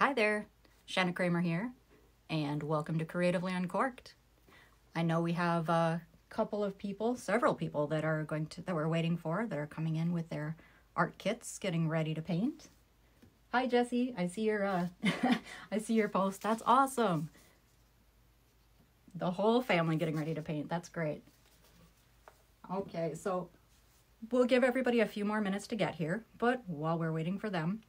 Hi there, Shanna Cramer here, and welcome to Creatively Uncorked. I know we have a couple of people, several people that we're waiting for, that are coming in with their art kits, getting ready to paint. Hi Jesse, I see your I see your post. That's awesome. The whole family getting ready to paint. That's great. Okay, so we'll give everybody a few more minutes to get here, but while we're waiting for them,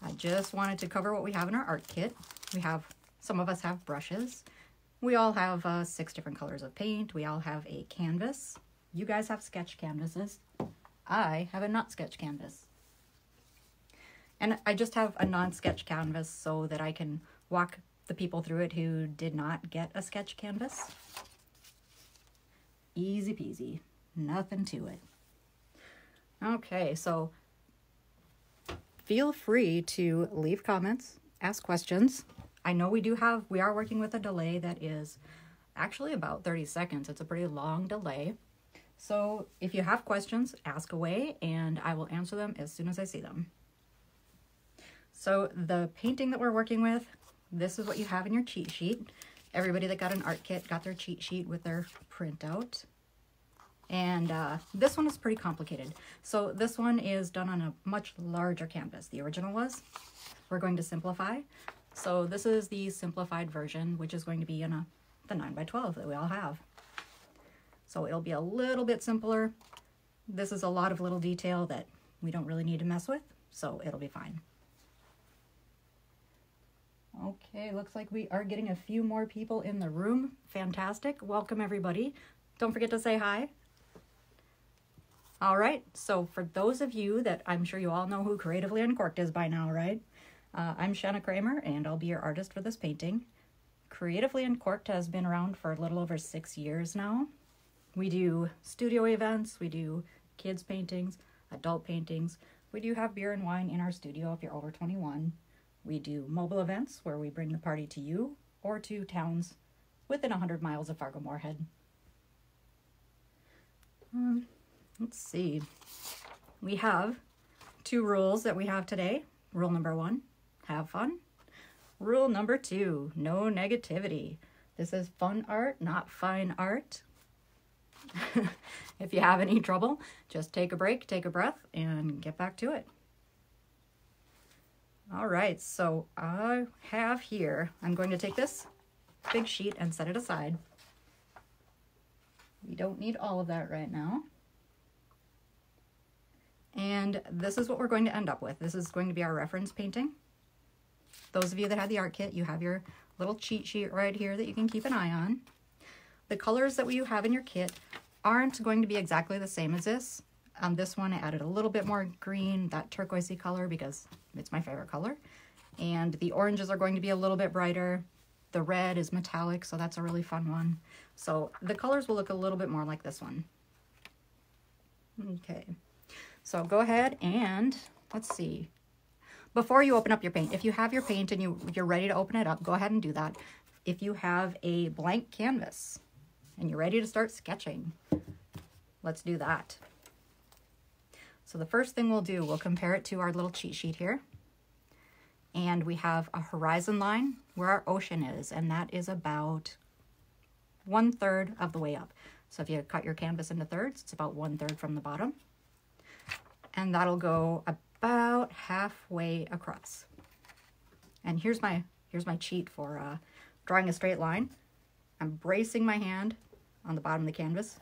I just wanted to cover what we have in our art kit. We have, some of us have brushes. We all have 6 different colors of paint. We all have a canvas. You guys have sketch canvases. I have a not sketch canvas. And I just have a non-sketch canvas so that I can walk the people through it who did not get a sketch canvas. Easy peasy, nothing to it. Okay, so feel free to leave comments, ask questions. I know we are working with a delay that is actually about 30 seconds. It's a pretty long delay. So if you have questions, ask away and I will answer them as soon as I see them. So the painting that we're working with, this is what you have in your cheat sheet. Everybody that got an art kit got their cheat sheet with their printout. And this one is pretty complicated. So this one is done on a much larger canvas. The original was. We're going to simplify. So this is the simplified version, which is going to be in the 9x12 that we all have. So it'll be a little bit simpler. This is a lot of little detail that we don't really need to mess with, so it'll be fine. Okay, looks like we are getting a few more people in the room. Fantastic. Welcome, everybody. Don't forget to say hi. All right, so for those of you that I'm sure you all know who Creatively Uncorked is by now, right? I'm Shanna Cramer, and I'll be your artist for this painting. Creatively Uncorked has been around for a little over 6 years now. We do studio events, we do kids paintings, adult paintings. We do have beer and wine in our studio if you're over 21. We do mobile events where we bring the party to you or to towns within 100 miles of Fargo-Moorhead. Let's see. We have 2 rules that we have today. Rule number 1, have fun. Rule number 2, no negativity. This is fun art, not fine art. If you have any trouble, just take a break, take a breath, and get back to it. All right, so I have here, I'm going to take this big sheet and set it aside. We don't need all of that right now. And this is what we're going to end up with. This is going to be our reference painting. Those of you that had the art kit, you have your little cheat sheet right here that you can keep an eye on. The colors that you have in your kit aren't going to be exactly the same as this. On this one, I added a little bit more green, that turquoisey color, because it's my favorite color. And the oranges are going to be a little bit brighter. The red is metallic, so that's a really fun one. So the colors will look a little bit more like this one. Okay, so go ahead and let's see. Before you open up your paint, if you have your paint and you're ready to open it up, go ahead and do that. If you have a blank canvas and you're ready to start sketching, let's do that. So the first thing we'll do, we'll compare it to our little cheat sheet here. And we have a horizon line where our ocean is, and that is about 1/3 of the way up. So if you cut your canvas into thirds, it's about 1/3 from the bottom. And that'll go about halfway across. And here's my cheat for drawing a straight line. I'm bracing my hand on the bottom of the canvas.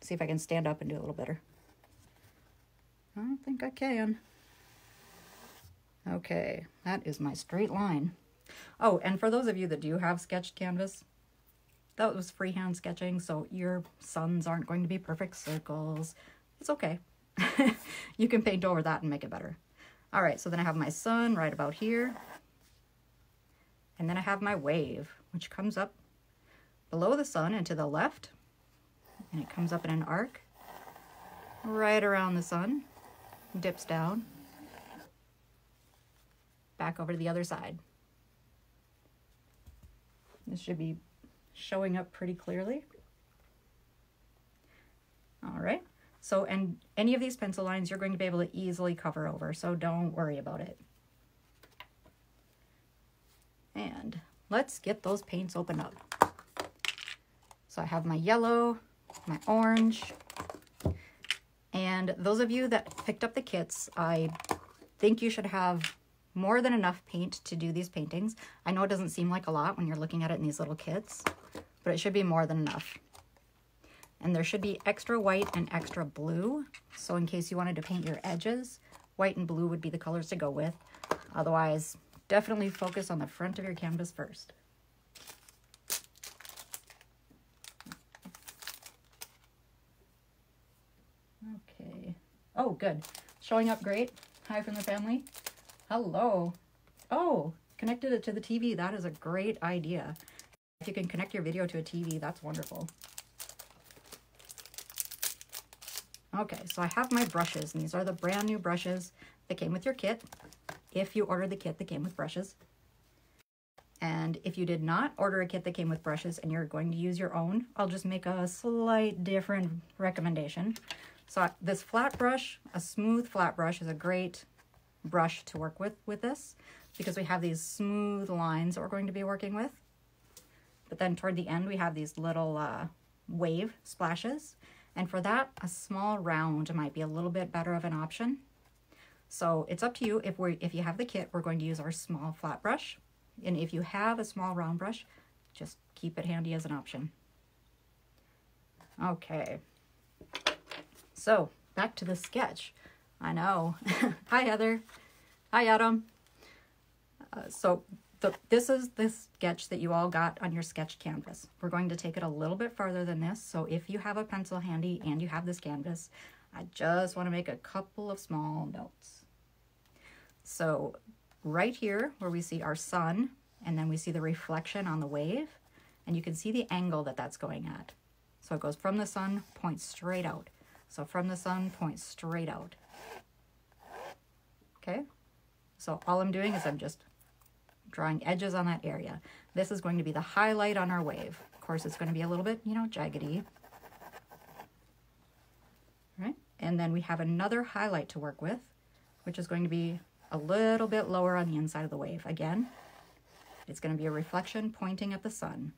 See if I can stand up and do a little better. I don't think I can. Okay, that is my straight line. Oh, and for those of you that do have sketched canvas, that was freehand sketching, so your suns aren't going to be perfect circles. It's okay. You can paint over that and make it better. All right, so then I have my sun right about here. And then I have my wave, which comes up below the sun and to the left. And it comes up in an arc right around the sun, dips down, back over to the other side. This should be showing up pretty clearly. All right, so and any of these pencil lines you're going to be able to easily cover over, so don't worry about it. And let's get those paints opened up. So I have my yellow, my orange, and those of you that picked up the kits, I think you should have more than enough paint to do these paintings. I know it doesn't seem like a lot when you're looking at it in these little kits, but it should be more than enough. And there should be extra white and extra blue. So in case you wanted to paint your edges, white and blue would be the colors to go with. Otherwise, definitely focus on the front of your canvas first. Okay. Oh, good. Showing up great. Hi from the family. Hello. Oh, connected it to the TV. That is a great idea. If you can connect your video to a TV, that's wonderful. Okay, so I have my brushes, and these are the brand new brushes that came with your kit. If you ordered the kit that came with brushes. And if you did not order a kit that came with brushes and you're going to use your own, I'll just make a slight different recommendation. So this flat brush, a smooth flat brush, is a great brush to work with this, because we have these smooth lines that we're going to be working with. But then toward the end, we have these little wave splashes. And for that, a small round might be a little bit better of an option. So it's up to you. If you have the kit, we're going to use our small flat brush. And if you have a small round brush, just keep it handy as an option. Okay. So back to the sketch. I know. Hi, Heather. Hi, Adam. This is the sketch that you all got on your sketch canvas. We're going to take it a little bit farther than this. So if you have a pencil handy and you have this canvas, I just want to make a couple of small notes. So right here where we see our sun, and then we see the reflection on the wave, and you can see the angle that that's going at. So it goes from the sun, points straight out. So from the sun, points straight out. Okay, so all I'm doing is I'm just drawing edges on that area. This is going to be the highlight on our wave. Of course, it's going to be a little bit, you know, jaggedy. All right, and then we have another highlight to work with, which is going to be a little bit lower on the inside of the wave. Again, it's going to be a reflection pointing at the sun.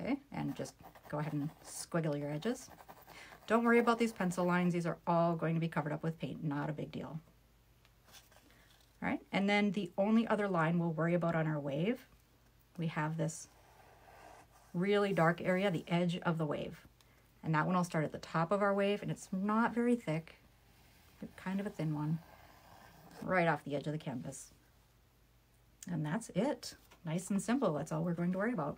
Okay, and just go ahead and squiggle your edges. Don't worry about these pencil lines. These are all going to be covered up with paint. Not a big deal. All right, and then the only other line we'll worry about on our wave, we have this really dark area, the edge of the wave. And that one will start at the top of our wave, and it's not very thick, but kind of a thin one, right off the edge of the canvas. And that's it. Nice and simple. That's all we're going to worry about.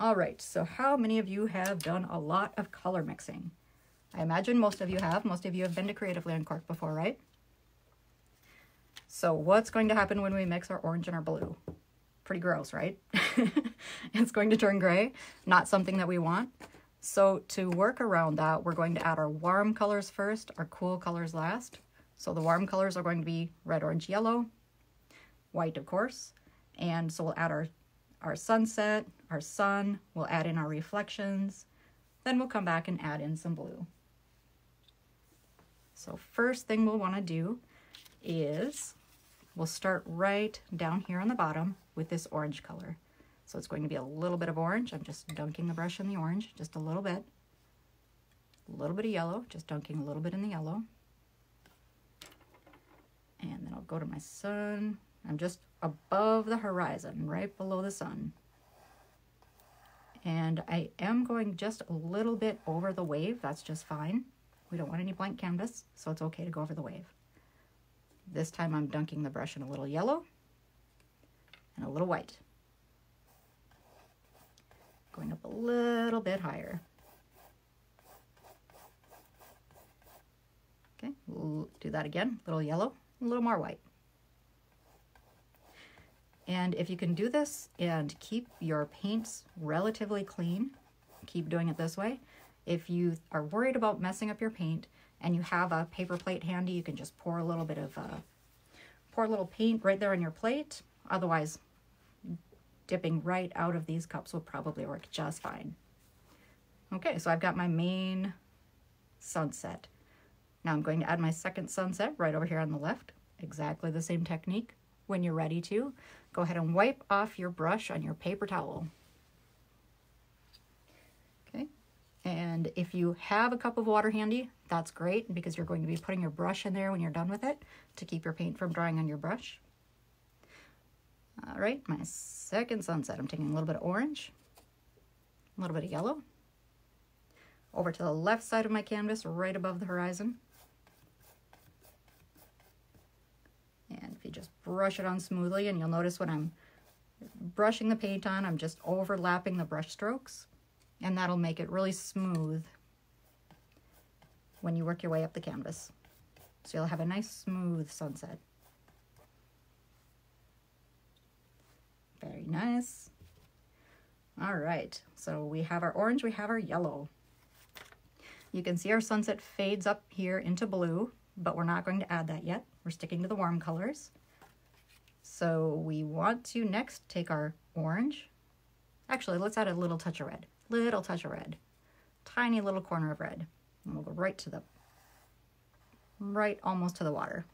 All right, so how many of you have done a lot of color mixing? I imagine most of you have. Most of you have been to Creatively Uncorked before, right? So what's going to happen when we mix our orange and our blue? Pretty gross, right? It's going to turn gray, not something that we want. So to work around that, we're going to add our warm colors first, our cool colors last. So the warm colors are going to be red, orange, yellow, white, of course. And so we'll add our sunset, our sun, we'll add in our reflections, then we'll come back and add in some blue. So first thing we'll want to do is we'll start right down here on the bottom with this orange color. So it's going to be a little bit of orange. I'm just dunking the brush in the orange, just a little bit. A little bit of yellow, just dunking a little bit in the yellow. And then I'll go to my sun. I'm just above the horizon, right below the sun. And I am going just a little bit over the wave. That's just fine. We don't want any blank canvas, so it's okay to go over the wave. This time I'm dunking the brush in a little yellow and a little white. Going up a little bit higher. Okay, we'll do that again. A little yellow, a little more white. And if you can do this and keep your paints relatively clean, keep doing it this way. If you are worried about messing up your paint, and you have a paper plate handy, you can just pour a little bit of, pour a little paint right there on your plate. Otherwise, dipping right out of these cups will probably work just fine. Okay, so I've got my main sunset. Now I'm going to add my second sunset right over here on the left. exactly the same technique. When you're ready to, go ahead and wipe off your brush on your paper towel. Okay, and if you have a cup of water handy, that's great, because you're going to be putting your brush in there when you're done with it to keep your paint from drying on your brush. All right, my second sunset, I'm taking a little bit of orange, a little bit of yellow, over to the left side of my canvas, right above the horizon. And if you just brush it on smoothly, and you'll notice when I'm brushing the paint on, I'm just overlapping the brush strokes, and that'll make it really smooth when you work your way up the canvas. So you'll have a nice smooth sunset. Very nice. All right, so we have our orange, we have our yellow. You can see our sunset fades up here into blue, but we're not going to add that yet. We're sticking to the warm colors. So we want to next take our orange. Actually, let's add a little touch of red. Little touch of red. Tiny little corner of red. And we'll go right to the, right almost to the water.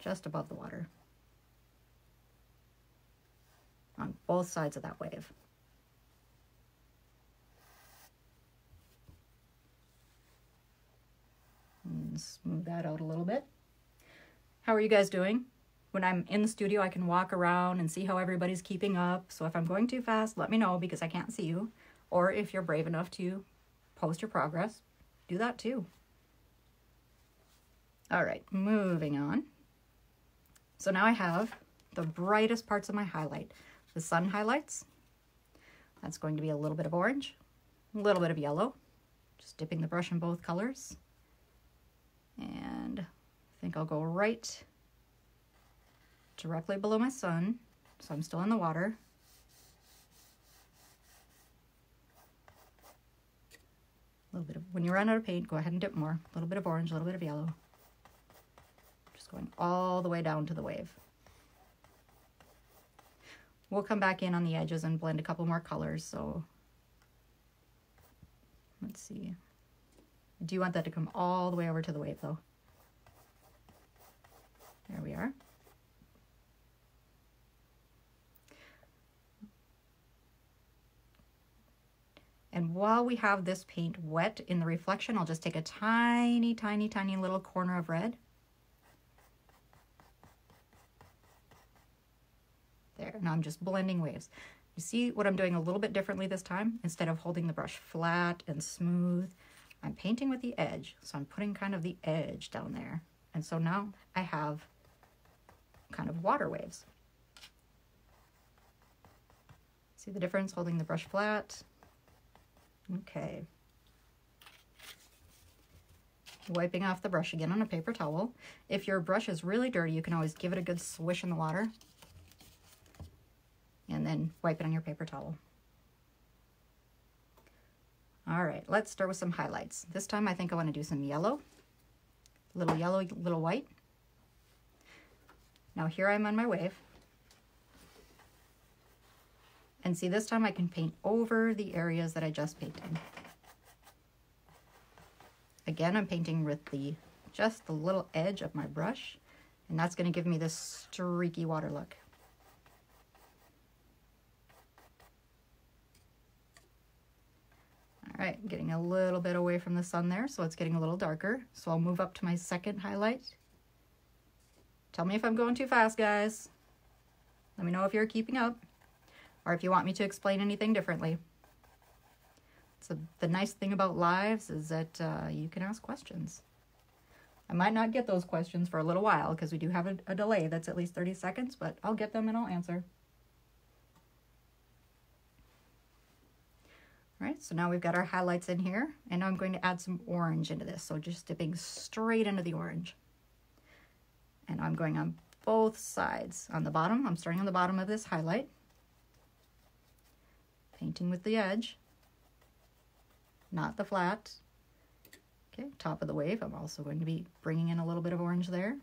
Just above the water. On both sides of that wave. And smooth that out a little bit. How are you guys doing? When I'm in the studio, I can walk around and see how everybody's keeping up. So if I'm going too fast, let me know because I can't see you. Or if you're brave enough to post your progress, do that too. All right, moving on. So now I have the brightest parts of my highlight. The sun highlights. That's going to be a little bit of orange, a little bit of yellow. Just dipping the brush in both colors. And I think I'll go right directly below my sun, so I'm still in the water. A little bit of, when you run out of paint, go ahead and dip more. A little bit of orange, a little bit of yellow. Just going all the way down to the wave. We'll come back in on the edges and blend a couple more colors, so let's see. I do want that to come all the way over to the wave though. There we are. And while we have this paint wet in the reflection, I'll just take a tiny, tiny, tiny little corner of red. There, now I'm just blending waves. You see what I'm doing a little bit differently this time? Instead of holding the brush flat and smooth, I'm painting with the edge. So I'm putting kind of the edge down there. And so now I have kind of water waves. See the difference? Holding the brush flat. Okay. Wiping off the brush again on a paper towel. If your brush is really dirty, you can always give it a good swish in the water and then wipe it on your paper towel. All right, let's start with some highlights. This time I think I want to do some yellow. Little yellow, little white. Now here I'm on my wave. And see, this time I can paint over the areas that I just painted. Again, I'm painting with the just the little edge of my brush, and that's going to give me this streaky water look. All right, I'm getting a little bit away from the sun there, so it's getting a little darker. So I'll move up to my second highlight. Tell me if I'm going too fast, guys. Let me know if you're keeping up or if you want me to explain anything differently. So the nice thing about lives is that you can ask questions. I might not get those questions for a little while because we do have a delay that's at least 30 seconds, but I'll get them and I'll answer. All right, so now we've got our highlights in here, and now I'm going to add some orange into this. So just dipping straight into the orange. And I'm going on both sides. On the bottom, I'm starting on the bottom of this highlight. Painting with the edge, not the flat. Okay, top of the wave, I'm also going to be bringing in a little bit of orange there.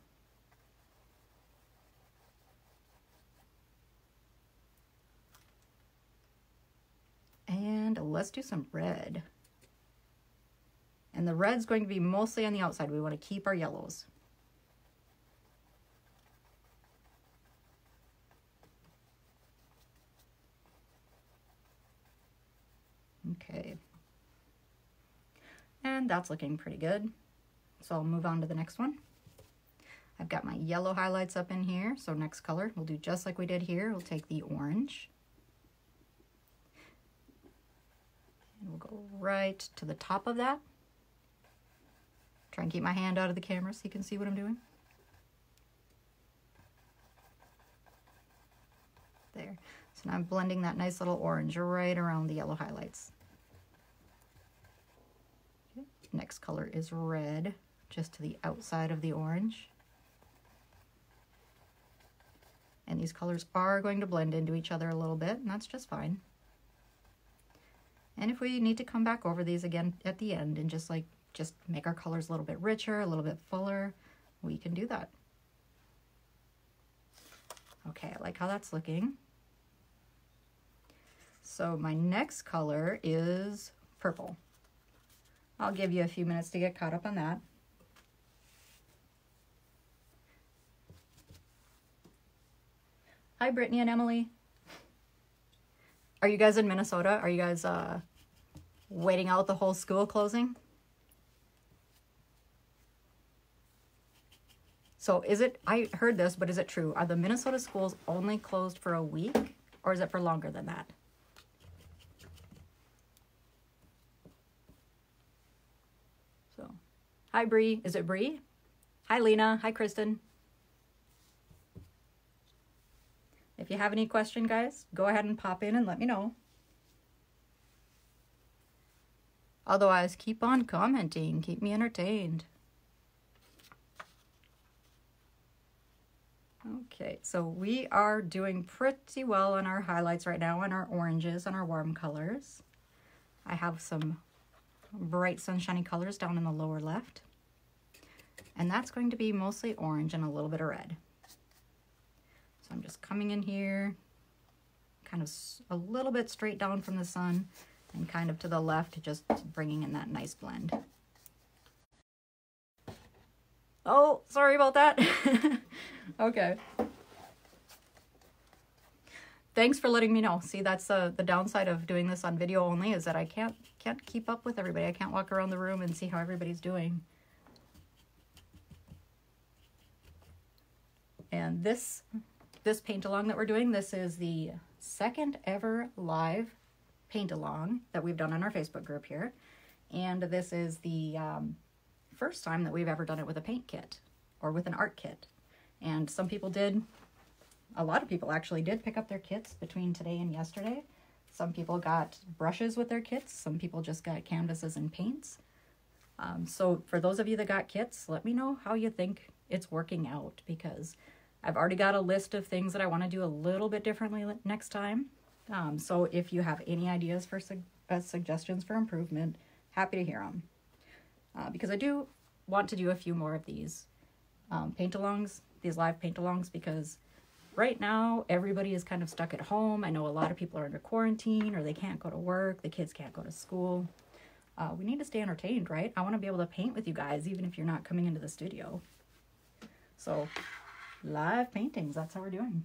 And let's do some red. And the red's going to be mostly on the outside. We want to keep our yellows. Okay. And that's looking pretty good. So I'll move on to the next one. I've got my yellow highlights up in here. So next color, we'll do just like we did here. We'll take the orange. And we'll go right to the top of that. Try and keep my hand out of the camera so you can see what I'm doing. There. So now I'm blending that nice little orange right around the yellow highlights. Okay. Next color is red, just to the outside of the orange. And these colors are going to blend into each other a little bit, and that's just fine. And if we need to come back over these again at the end and just make our colors a little bit richer, a little bit fuller, we can do that. Okay, I like how that's looking. So my next color is purple. I'll give you a few minutes to get caught up on that. Hi, Brittany and Emily. Are you guys in Minnesota? Are you guys waiting out the whole school closing? So is it, I heard this, but is it true? Are the Minnesota schools only closed for a week, or is it for longer than that? So, hi Bree, is it Bree? Hi Lena, hi Kristen. If you have any question, guys, go ahead and pop in and let me know. Otherwise, keep on commenting, keep me entertained. Okay, so we are doing pretty well on our highlights right now, on our oranges, on our warm colors. I have some bright sunshiny colors down in the lower left. And that's going to be mostly orange and a little bit of red. So I'm just coming in here, kind of a little bit straight down from the sun and kind of to the left, just bringing in that nice blend. Oh, sorry about that. Okay. Thanks for letting me know. See, that's the downside of doing this on video only is that I can't keep up with everybody. I can't walk around the room and see how everybody's doing. And this paint along that we're doing, this is the second ever live paint along that we've done on our Facebook group here. And this is the first time that we've ever done it with a paint kit or with an art kit. And some people did, a lot of people actually did pick up their kits between today and yesterday. Some people got brushes with their kits. Some people just got canvases and paints. So for those of you that got kits, let me know how you think it's working out, because I've already got a list of things that I want to do a little bit differently next time. So if you have any ideas for suggestions for improvement, happy to hear them. Because I do want to do a few more of these paint-alongs, these live paint-alongs, because right now everybody is kind of stuck at home. I know a lot of people are under quarantine or they can't go to work, the kids can't go to school. We need to stay entertained, right? I want to be able to paint with you guys even if you're not coming into the studio. So live paintings, that's how we're doing.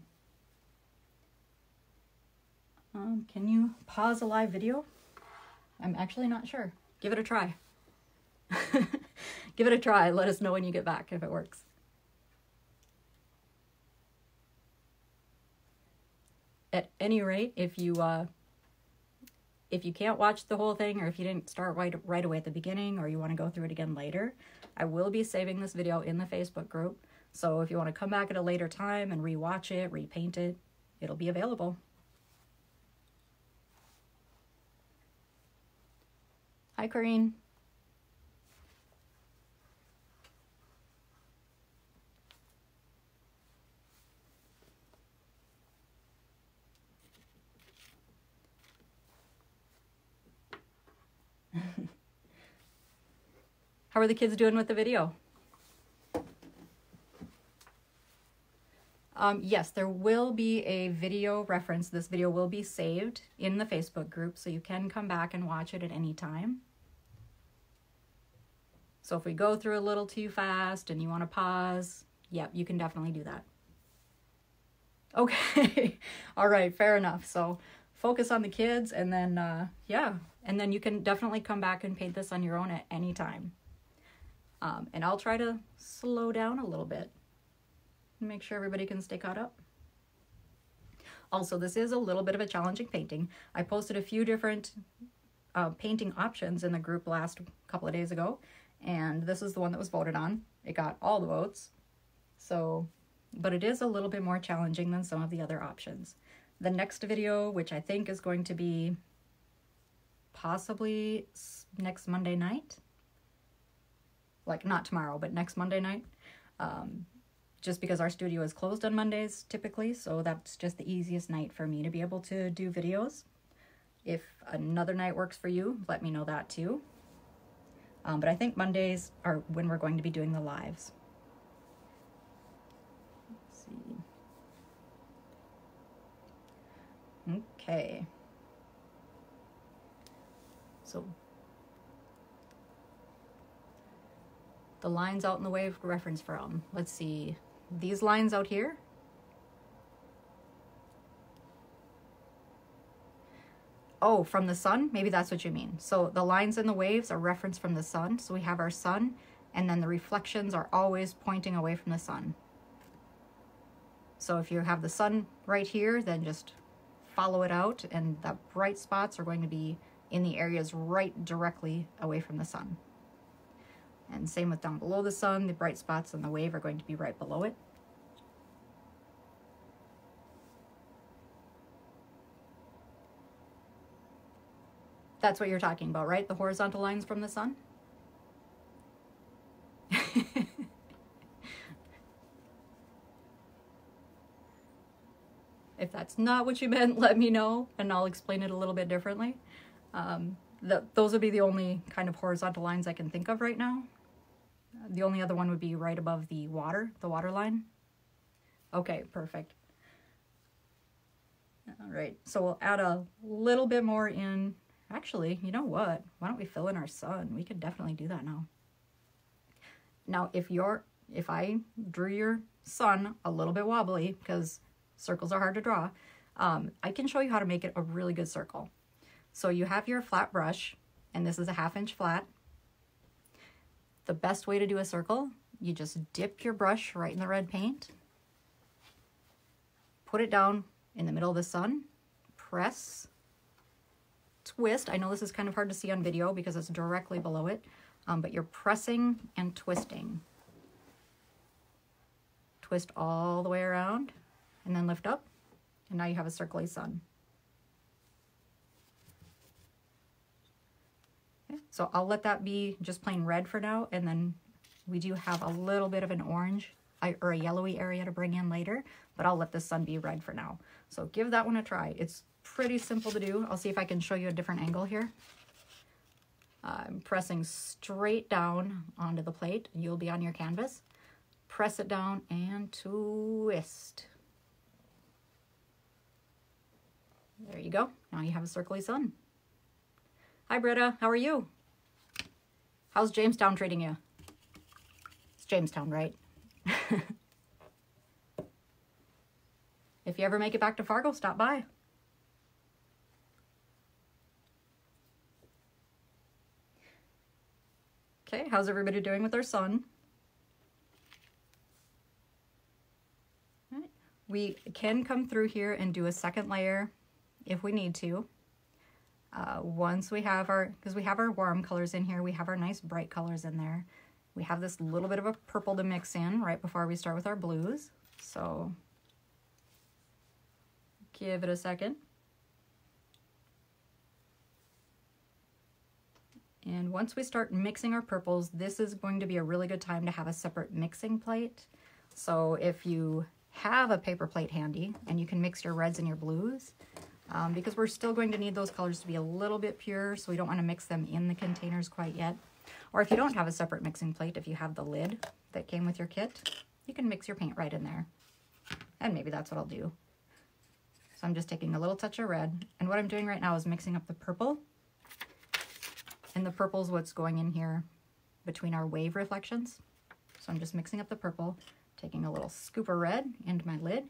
Can you pause a live video? I'm actually not sure. Give it a try. Give it a try. Let us know when you get back if it works. At any rate, if you can't watch the whole thing, or if you didn't start right away at the beginning, or you want to go through it again later, I will be saving this video in the Facebook group. So if you want to come back at a later time and rewatch it, repaint it, it'll be available. Hi, Corrine. How are the kids doing with the video? Yes, there will be a video reference. This video will be saved in the Facebook group, so you can come back and watch it at any time. So if we go through a little too fast and you want to pause, yep, you can definitely do that. Okay, all right, fair enough. So focus on the kids, and then yeah, and then you can definitely come back and paint this on your own at any time. And I'll try to slow down a little bit and make sure everybody can stay caught up. Also, this is a little bit of a challenging painting. I posted a few different painting options in the group last couple of days ago, and this is the one that was voted on. It got all the votes. So, but it is a little bit more challenging than some of the other options. The next video, which I think is going to be possibly next Monday night, like not tomorrow, but next Monday night, just because our studio is closed on Mondays typically, so that's just the easiest night for me to be able to do videos. If another night works for you, let me know that too. But I think Mondays are when we're going to be doing the lives. Let's see. Okay. So the lines out in the way of reference from, let's see, these lines out here. Oh, from the sun? Maybe that's what you mean. So the lines and the waves are reference from the sun. So we have our sun, and then the reflections are always pointing away from the sun. So if you have the sun right here, then just follow it out, and the bright spots are going to be in the areas right directly away from the sun. And same with down below the sun, the bright spots and the wave are going to be right below it. That's what you're talking about, right? The horizontal lines from the sun? If that's not what you meant, let me know, and I'll explain it a little bit differently. Those would be the only kind of horizontal lines I can think of right now. The only other one would be right above the water line. Okay, perfect. All right, so we'll add a little bit more in. Actually, you know what? Why don't we fill in our sun? We could definitely do that now. Now, if I drew your sun a little bit wobbly, because circles are hard to draw, I can show you how to make it a really good circle. So you have your flat brush, and this is a 1/2 inch flat. The best way to do a circle, you just dip your brush right in the red paint, put it down in the middle of the sun, press, twist. I know this is kind of hard to see on video because it's directly below it, but you're pressing and twisting. Twist all the way around and then lift up, and now you have a circly sun. Okay, so I'll let that be just plain red for now, and then we do have a little bit of an orange or a yellowy area to bring in later, but I'll let this sun be red for now. So give that one a try. It's pretty simple to do. I'll see if I can show you a different angle here. I'm pressing straight down onto the plate. You'll be on your canvas. Press it down and twist. There you go. Now you have a circly sun. Hi, Britta. How are you? How's Jamestown treating you? It's Jamestown, right? If you ever make it back to Fargo, stop by. Okay, how's everybody doing with their sun? All right. We can come through here and do a second layer if we need to. Once we have because we have our warm colors in here, we have our nice bright colors in there. We have this little bit of a purple to mix in right before we start with our blues. So give it a second. And once we start mixing our purples, this is going to be a really good time to have a separate mixing plate. So if you have a paper plate handy, and you can mix your reds and your blues, because we're still going to need those colors to be a little bit pure, so we don't want to mix them in the containers quite yet. Or if you don't have a separate mixing plate, if you have the lid that came with your kit, you can mix your paint right in there. And maybe that's what I'll do. So I'm just taking a little touch of red, and what I'm doing right now is mixing up the purple. And the purple is what's going in here between our wave reflections. So I'm just mixing up the purple, taking a little scoop of red into my lid,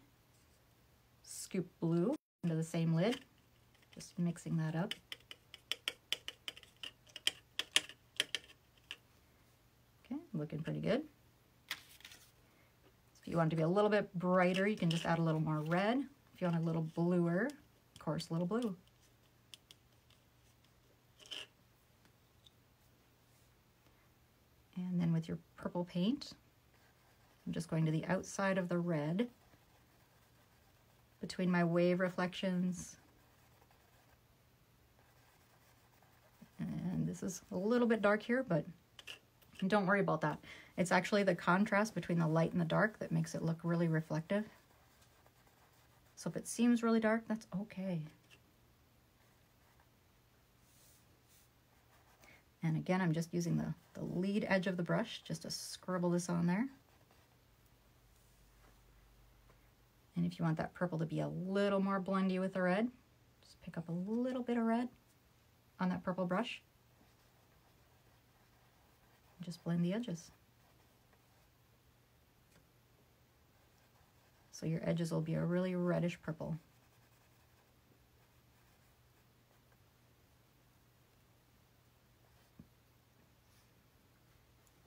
scoop blue into the same lid, Just mixing that up. Okay, looking pretty good. If you want it to be a little bit brighter, you can just add a little more red. If you want a little bluer, of course, a little blue. And then with your purple paint, I'm just going to the outside of the red, between my wave reflections. And this is a little bit dark here, but don't worry about that. It's actually the contrast between the light and the dark that makes it look really reflective. So if it seems really dark, that's okay. And again, I'm just using the lead edge of the brush just to scribble this on there. And if you want that purple to be a little more blendy with the red, just pick up a little bit of red on that purple brush. Just blend the edges. So your edges will be a really reddish purple.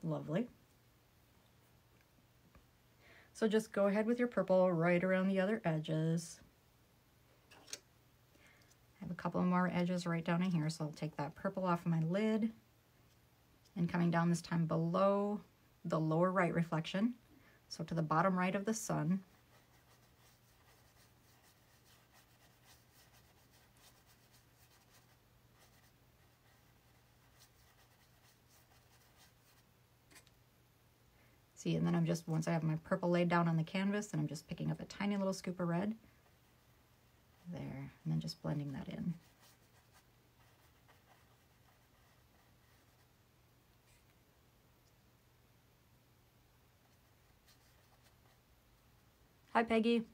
Lovely. So just go ahead with your purple right around the other edges. I have a couple more edges right down in here, so I'll take that purple off of my lid. And coming down this time below the lower right reflection, so to the bottom right of the sun, see, and then I'm just, once I have my purple laid down on the canvas, then I'm just picking up a tiny little scoop of red there, and then just blending that in. Hi, Peggy.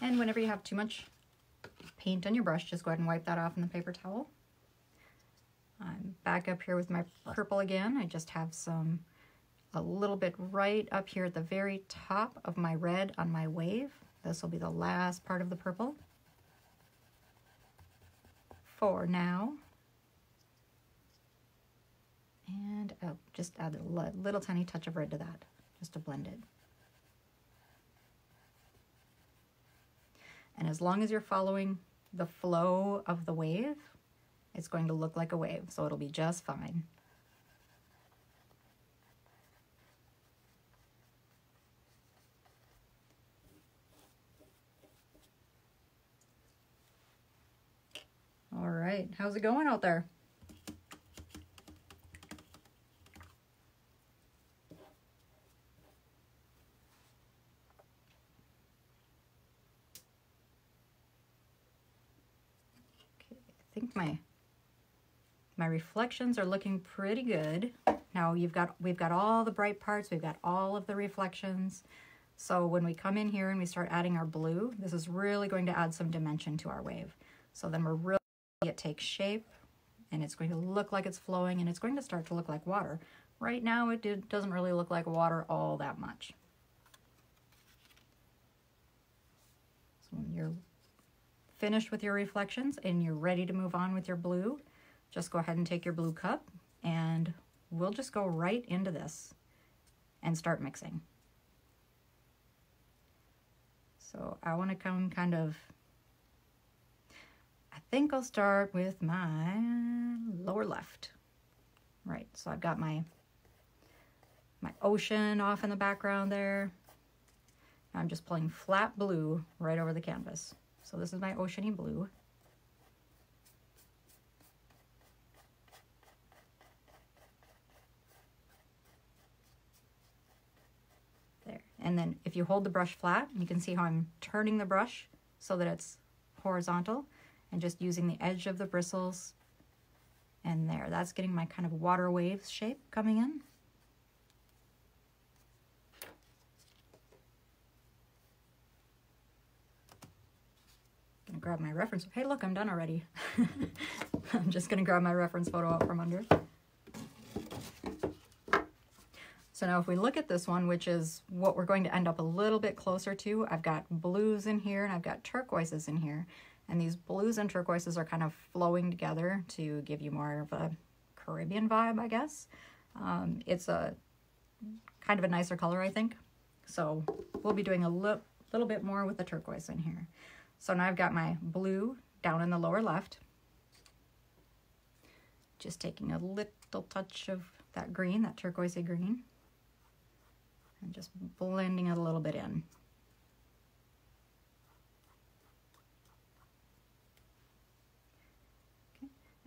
And whenever you have too much paint on your brush, just go ahead and wipe that off in the paper towel. I'm back up here with my purple again. I just have some, a little bit right up here at the very top of my red on my wave. This will be the last part of the purple for now. And oh, just add a little tiny touch of red to that, just to blend it. And as long as you're following the flow of the wave, it's going to look like a wave, so it'll be just fine. All right, how's it going out there? My reflections are looking pretty good. Now we've got all the bright parts, we've got all of the reflections. So when we come in here and we start adding our blue, this is really going to add some dimension to our wave. So then we're really, it takes shape and it's going to look like it's flowing and it's going to start to look like water. Right now it doesn't really look like water all that much. So when you're finished with your reflections and you're ready to move on with your blue, just go ahead and take your blue cup and we'll just go right into this and start mixing. So I want to come kind of, I think I'll start with my lower left. Right, so I've got my ocean off in the background there. Now I'm just pulling flat blue right over the canvas. So this is my oceany blue. And then if you hold the brush flat, you can see how I'm turning the brush so that it's horizontal and just using the edge of the bristles. And there, that's getting my kind of water wave shape coming in. grab my reference. Hey, look, I'm done already. I'm just going to grab my reference photo out from under. So now if we look at this one, which is what we're going to end up a little bit closer to, I've got blues in here and I've got turquoises in here. And these blues and turquoises are kind of flowing together to give you more of a Caribbean vibe, I guess. It's a kind of a nicer color, I think. So we'll be doing a little bit more with the turquoise in here. So now I've got my blue down in the lower left. Just taking a little touch of that green, that turquoisey green. And just blending it a little bit in.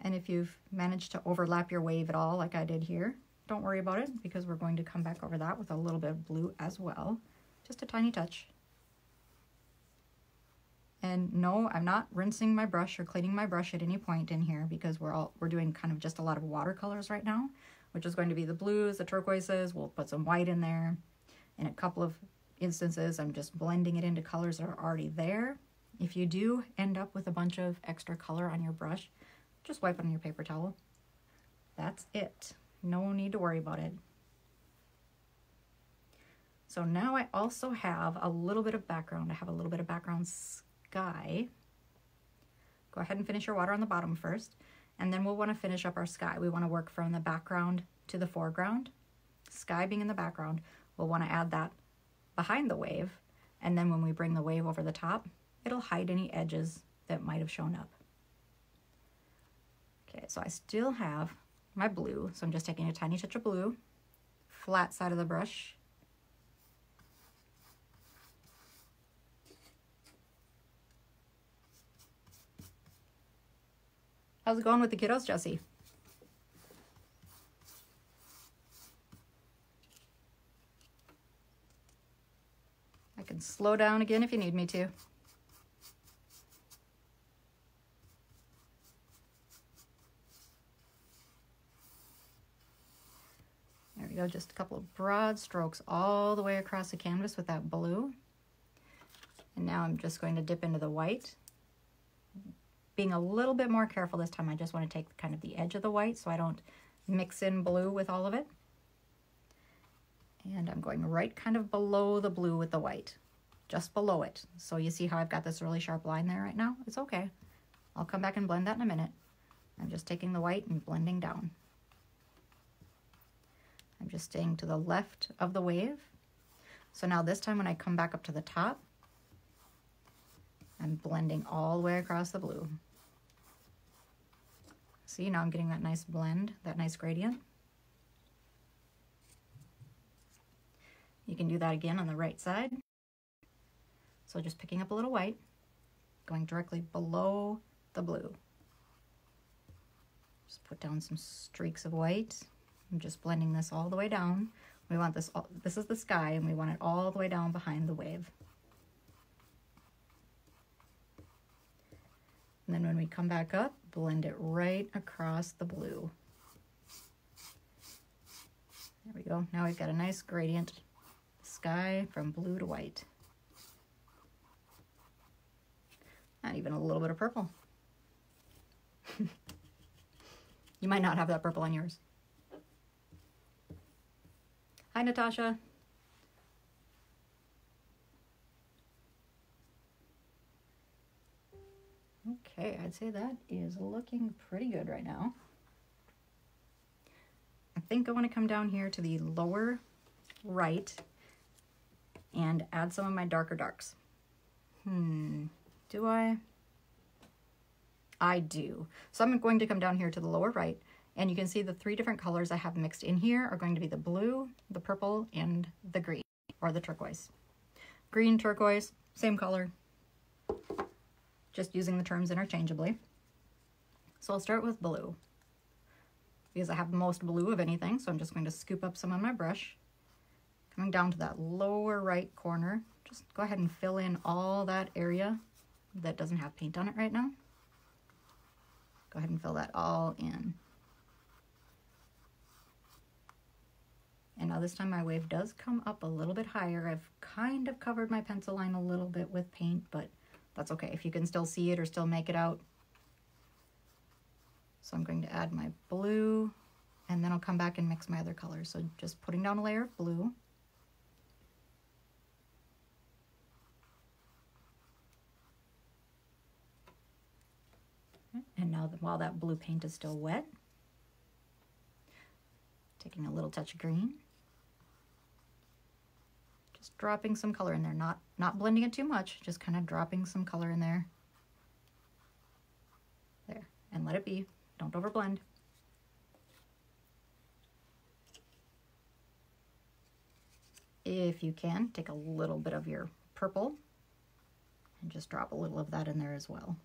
And if you've managed to overlap your wave at all, like I did here, don't worry about it because we're going to come back over that with a little bit of blue as well. Just a tiny touch. And no, I'm not rinsing my brush or cleaning my brush at any point in here because we're doing kind of just a lot of watercolors right now, which is going to be the blues, the turquoises, we'll put some white in there. In a couple of instances, I'm just blending it into colors that are already there. If you do end up with a bunch of extra color on your brush, just wipe it on your paper towel. That's it. No need to worry about it. So now I also have a little bit of background. I have a little bit of background sky. Go ahead and finish your water on the bottom first, and then we'll want to finish up our sky. We want to work from the background to the foreground. Sky being in the background, we'll want to add that behind the wave, and then when we bring the wave over the top, it'll hide any edges that might have shown up. Okay, so I still have my blue, so I'm just taking a tiny touch of blue, flat side of the brush. How's it going with the kiddos, Jesse? I can slow down again if you need me to. Just a couple of broad strokes all the way across the canvas with that blue. And now I'm just going to dip into the white. Being a little bit more careful this time, I just want to take kind of the edge of the white so I don't mix in blue with all of it. And I'm going right kind of below the blue with the white, just below it. So you see how I've got this really sharp line there right now? It's okay. I'll come back and blend that in a minute. I'm just taking the white and blending down. I'm just staying to the left of the wave. So now this time when I come back up to the top, I'm blending all the way across the blue. See, now I'm getting that nice blend, that nice gradient. You can do that again on the right side. So just picking up a little white, going directly below the blue. Just put down some streaks of white. I'm just blending this all the way down. We want this, this is the sky, and we want it all the way down behind the wave. And then when we come back up, blend it right across the blue. There we go. Now we've got a nice gradient sky from blue to white. And even a little bit of purple. You might not have that purple on yours. Hi, Natasha. Okay, I'd say that is looking pretty good right now. I think I want to come down here to the lower right and add some of my darker darks. Do I? I do. So I'm going to come down here to the lower right. And you can see the three different colors I have mixed in here are going to be the blue, the purple, and the green, or the turquoise. Green, turquoise, same color, just using the terms interchangeably. So I'll start with blue, because I have the most blue of anything, so I'm just going to scoop up some on my brush. Coming down to that lower right corner, just go ahead and fill in all that area that doesn't have paint on it right now. Go ahead and fill that all in. And now this time my wave does come up a little bit higher. I've kind of covered my pencil line a little bit with paint, but That's okay if you can still see it or still make it out. So I'm going to add my blue, and then I'll come back and mix my other colors. So just putting down a layer of blue. And now while that blue paint is still wet, taking a little touch of green, just dropping some color in there, not blending it too much, just kind of dropping some color in there. There, and let it be, don't overblend. If you can, take a little bit of your purple and just drop a little of that in there as well.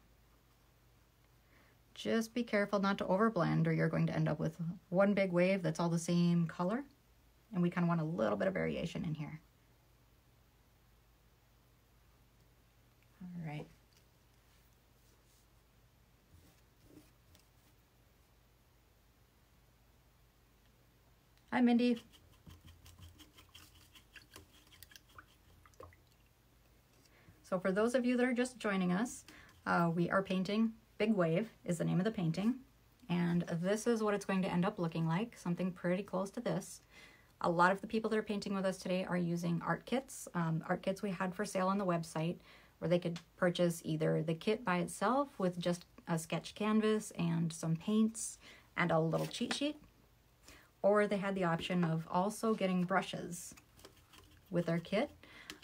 Just be careful not to overblend, or you're going to end up with one big wave that's all the same color. And we kind of want a little bit of variation in here. All right. Hi, Mindy. So for those of you that are just joining us, we are painting Big Wave is the name of the painting, and this is what it's going to end up looking like, something pretty close to this. A lot of the people that are painting with us today are using art kits. Art kits we had for sale on the website, where they could purchase either the kit by itself with just a sketch canvas and some paints and a little cheat sheet, or they had the option of also getting brushes with their kit.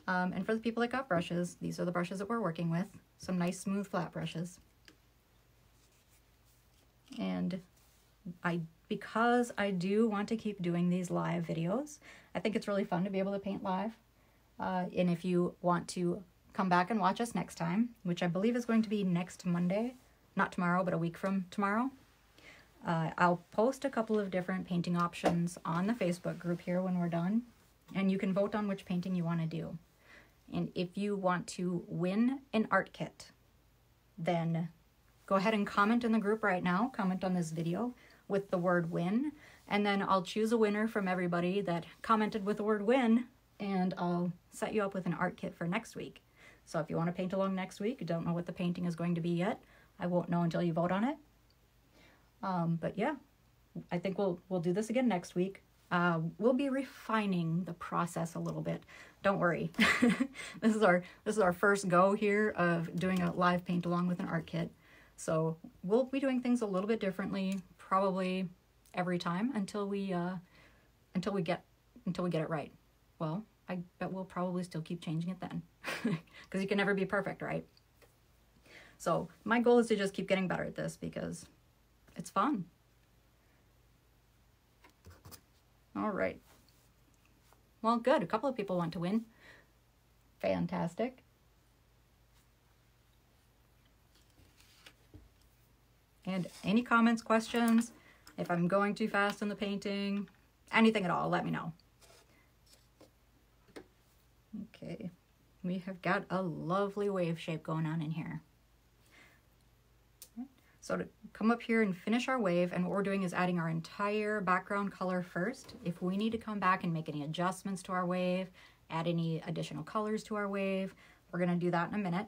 And for the people that got brushes, these are the brushes that we're working with, some nice smooth flat brushes. And because I do want to keep doing these live videos, I think it's really fun to be able to paint live. And if you want to come back and watch us next time, which I believe is going to be next Monday, not tomorrow, but a week from tomorrow, I'll post a couple of different painting options on the Facebook group here when we're done, and you can vote on which painting you want to do. And if you want to win an art kit, then go ahead and comment in the group right now, comment on this video with the word win, and then I'll choose a winner from everybody that commented with the word win, and I'll set you up with an art kit for next week. So if you want to paint along next week, don't know what the painting is going to be yet. I won't know until you vote on it. But yeah, I think we'll do this again next week. We'll be refining the process a little bit. Don't worry. This is our first go here of doing a live paint along with an art kit. So we'll be doing things a little bit differently, probably every time until we get it right. Well, I bet we'll probably still keep changing it then, because you can never be perfect, right? So my goal is to just keep getting better at this because it's fun. All right. Well, good. A couple of people want to win. Fantastic. And any comments, questions, if I'm going too fast in the painting, anything at all, let me know. Okay, we have got a lovely wave shape going on in here. So to come up here and finish our wave, and what we're doing is adding our entire background color first. If we need to come back and make any adjustments to our wave, add any additional colors to our wave, we're going to do that in a minute.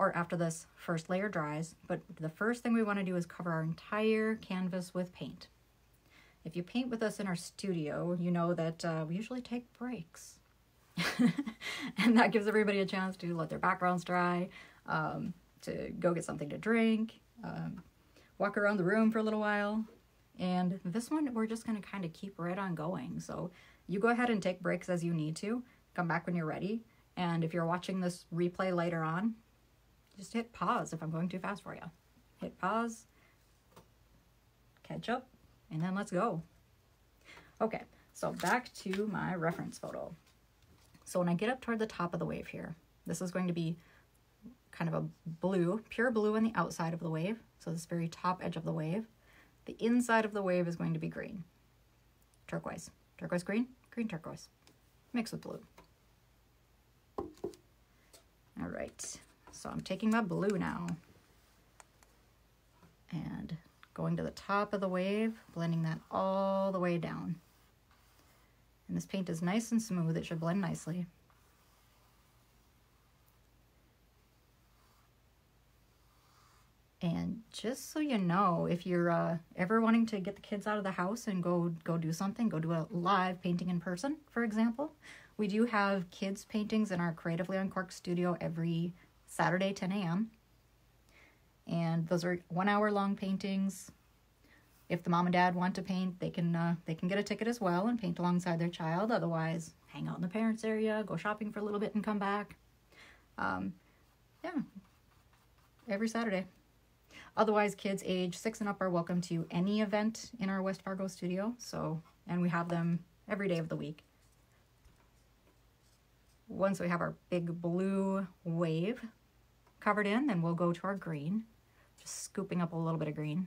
Or after this first layer dries, but the first thing we want to do is cover our entire canvas with paint. If you paint with us in our studio, you know that we usually take breaks. And that gives everybody a chance to let their backgrounds dry, to go get something to drink, walk around the room for a little while. And this one, we're just going to kind of keep right on going. So you go ahead and take breaks as you need to. Come back when you're ready. And if you're watching this replay later on, just hit pause if I'm going too fast for you. Hit pause, catch up, and then let's go. Okay, so back to my reference photo. So when I get up toward the top of the wave here, this is going to be kind of a blue, pure blue on the outside of the wave. So this very top edge of the wave. The inside of the wave is going to be green. Turquoise. Turquoise green? Green turquoise. Mixed with blue. All right. So I'm taking my blue now and going to the top of the wave, blending that all the way down. And this paint is nice and smooth. It should blend nicely. And just so you know, if you're ever wanting to get the kids out of the house and go do something, go do a live painting in person, for example, we do have kids paintings in our Creatively Uncorked studio every Saturday, 10 a.m. And those are 1 hour long paintings. If the mom and dad want to paint, they can get a ticket as well and paint alongside their child. Otherwise, hang out in the parents' area, go shopping for a little bit and come back. Yeah, every Saturday. Otherwise, kids age 6 and up are welcome to any event in our West Fargo studio. So, and we have them every day of the week. Once we have our big blue wave covered in, then we'll go to our green. Just scooping up a little bit of green.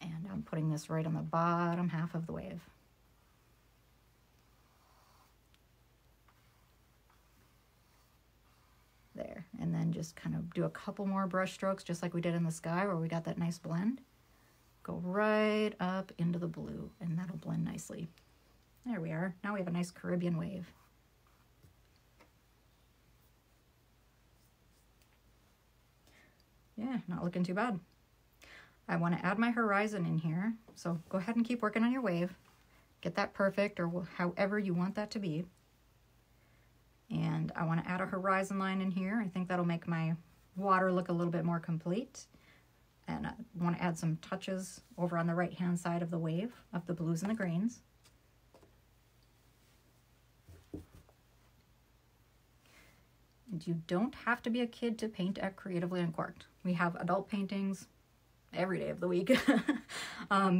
And I'm putting this right on the bottom half of the wave. There, and then just kind of do a couple more brush strokes, just like we did in the sky where we got that nice blend. Go right up into the blue, and that'll blend nicely. There we are. Now we have a nice Caribbean wave. Yeah, not looking too bad. I want to add my horizon in here, so go ahead and keep working on your wave. Get that perfect, or however you want that to be. And I want to add a horizon line in here. I think that'll make my water look a little bit more complete. And I want to add some touches over on the right-hand side of the wave, of the blues and the greens. And you don't have to be a kid to paint at Creatively Uncorked. We have adult paintings every day of the week.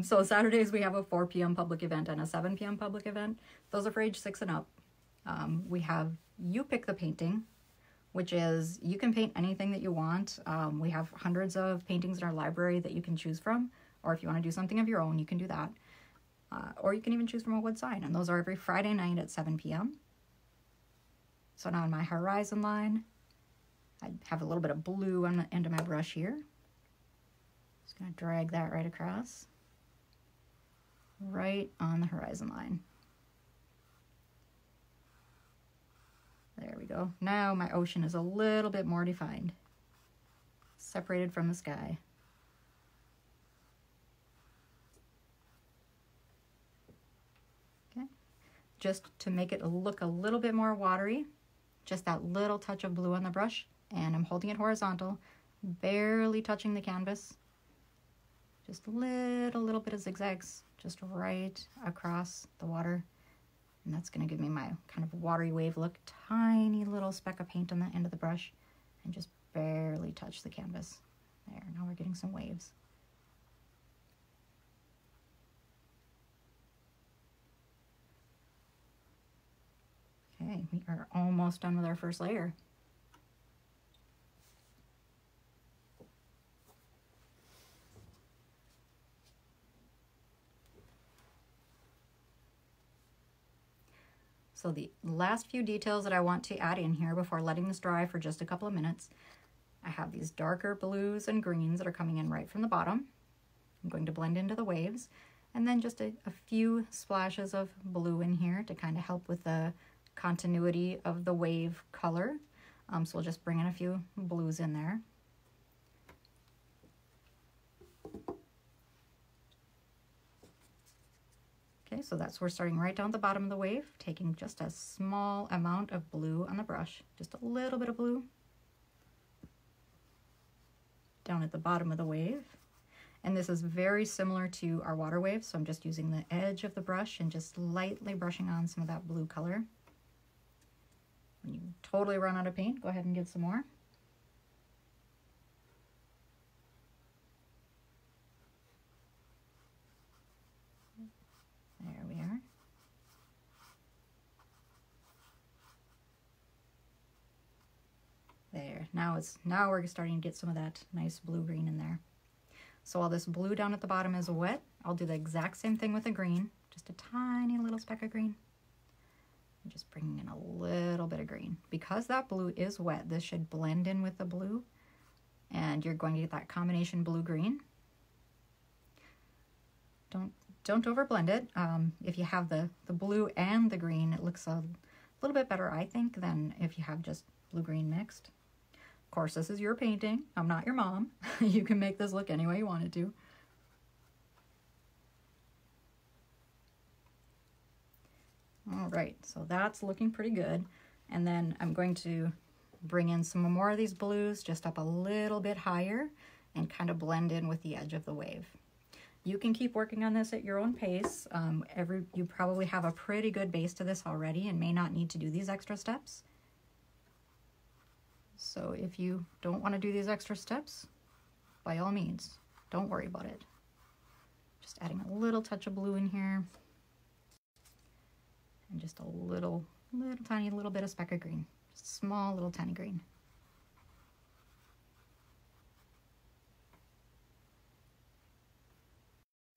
So Saturdays we have a 4 p.m. public event and a 7 p.m. public event. Those are for age 6 and up. We have You Pick the Painting, which is you can paint anything that you want. We have hundreds of paintings in our library that you can choose from, or if you want to do something of your own, you can do that. Or you can even choose from a wood sign, and those are every Friday night at 7 p.m. So now on my horizon line, I have a little bit of blue on the end of my brush here. Just going to drag that right across, right on the horizon line. There we go. Now my ocean is a little bit more defined, separated from the sky. Okay. Just to make it look a little bit more watery, just that little touch of blue on the brush, and I'm holding it horizontal, barely touching the canvas. Just a little bit of zigzags, just right across the water. And that's going to give me my kind of watery wave look. Tiny little speck of paint on the end of the brush and just barely touch the canvas. There, now we're getting some waves. Okay, we are almost done with our first layer. So the last few details that I want to add in here before letting this dry for just a couple of minutes, I have these darker blues and greens that are coming in right from the bottom. I'm going to blend into the waves, and then just a few splashes of blue in here to kind of help with the continuity of the wave color. So we'll just bring in a few blues in there. Okay, so that's we're starting right down the bottom of the wave, taking just a small amount of blue on the brush, just a little bit of blue. Down at the bottom of the wave. And this is very similar to our water wave, so I'm just using the edge of the brush and just lightly brushing on some of that blue color. When you totally run out of paint, go ahead and get some more. Now we're starting to get some of that nice blue-green in there. So while this blue down at the bottom is wet, I'll do the exact same thing with the green. Just a tiny little speck of green. I'm just bringing in a little bit of green. Because that blue is wet, this should blend in with the blue. And you're going to get that combination blue-green. Don't overblend it. If you have the blue and the green, it looks a little bit better, I think, than if you have just blue-green mixed. Of course, this is your painting. I'm not your mom. You can make this look any way you wanted to. All right, so that's looking pretty good. And then I'm going to bring in some more of these blues just up a little bit higher and kind of blend in with the edge of the wave. You can keep working on this at your own pace. You probably have a pretty good base to this already and may not need to do these extra steps. So if you don't want to do these extra steps, by all means, don't worry about it. Just adding a little touch of blue in here. And just a little bit of speck of green. Just small, little tiny green.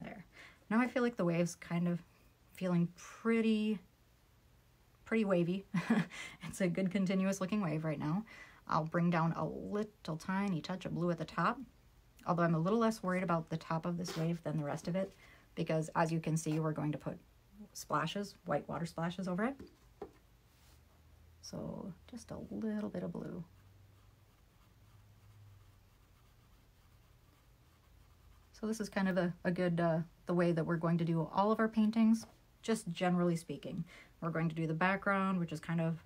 There. Now I feel like the wave's kind of feeling pretty wavy. It's a good continuous looking wave right now. I'll bring down a little tiny touch of blue at the top. Although I'm a little less worried about the top of this wave than the rest of it, because as you can see, we're going to put splashes, white water splashes over it. So just a little bit of blue. So this is kind of a good, the way that we're going to do all of our paintings, just generally speaking. We're going to do the background, which is kind of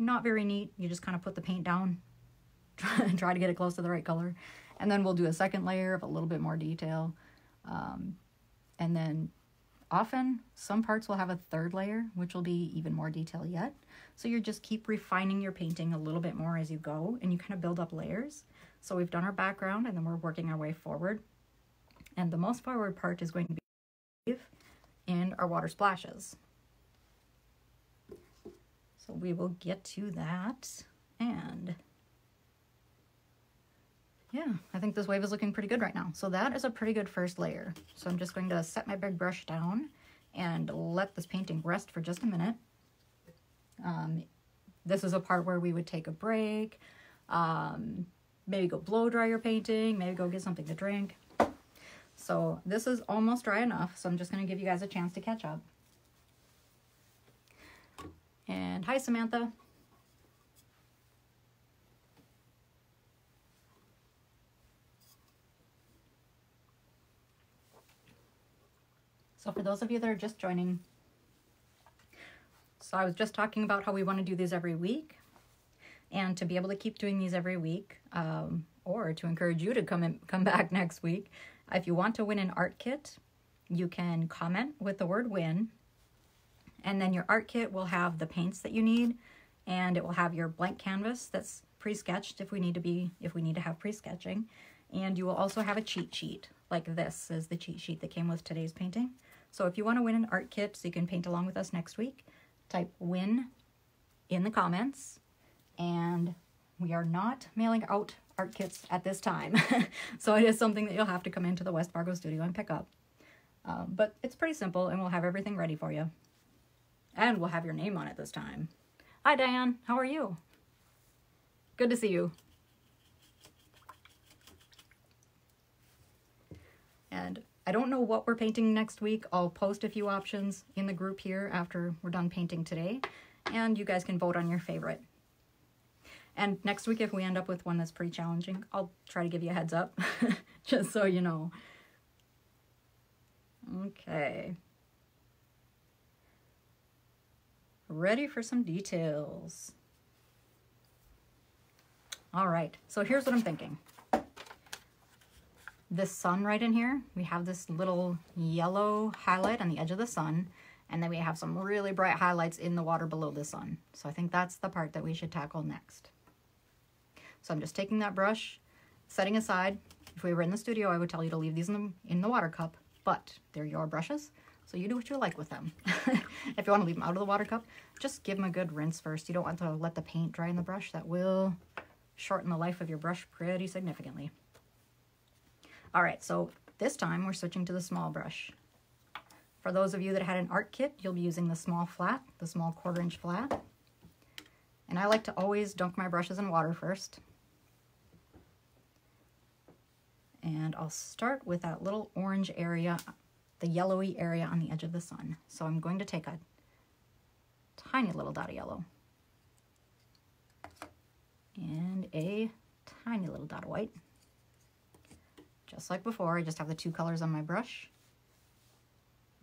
not very neat. You just kind of put the paint down and try to get it close to the right color. And then we'll do a second layer of a little bit more detail. And then often, some parts will have a third layer, which will be even more detail yet. So you just keep refining your painting a little bit more as you go, and you kind of build up layers. So we've done our background, and then we're working our way forward. And the most forward part is going to be and our water splashes. So we will get to that, and yeah, I think this wave is looking pretty good right now. So that is a pretty good first layer. So I'm just going to set my big brush down and let this painting rest for just a minute. This is a part where we would take a break, maybe go blow dry your painting, maybe go get something to drink. So this is almost dry enough, so I'm just going to give you guys a chance to catch up. And hi, Samantha. So for those of you that are just joining, so I was just talking about how we want to do these every week, and to be able to keep doing these every week, or to encourage you to come back next week. If you want to win an art kit, you can comment with the word win, and then your art kit will have the paints that you need, and it will have your blank canvas that's pre-sketched if we need to have pre-sketching, and you will also have a cheat sheet. Like this is the cheat sheet that came with today's painting. So if you want to win an art kit so you can paint along with us next week, type win in the comments. And we are not mailing out art kits at this time. So it is something that you'll have to come into the West Fargo studio and pick up. But it's pretty simple, and we'll have everything ready for you. And we'll have your name on it this time. Hi, Diane. How are you? Good to see you. And I don't know what we're painting next week. I'll post a few options in the group here after we're done painting today, and you guys can vote on your favorite. And next week, if we end up with one that's pretty challenging, I'll try to give you a heads up, just so you know. Okay. Ready for some details. All right, so here's what I'm thinking. This sun right in here, we have this little yellow highlight on the edge of the sun, and then we have some really bright highlights in the water below the sun. So I think that's the part that we should tackle next. So I'm just taking that brush, setting aside. If we were in the studio, I would tell you to leave these in the water cup, but they're your brushes, so you do what you like with them. If you want to leave them out of the water cup, just give them a good rinse first. You don't want to let the paint dry in the brush. That will shorten the life of your brush pretty significantly. All right, so this time we're switching to the small brush. For those of you that had an art kit, you'll be using the small flat, the small 1/4 inch flat. And I like to always dunk my brushes in water first. And I'll start with that little orange area, the yellowy area on the edge of the sun. So I'm going to take a tiny little dot of yellow and a tiny little dot of white. Just like before, I just have the two colors on my brush.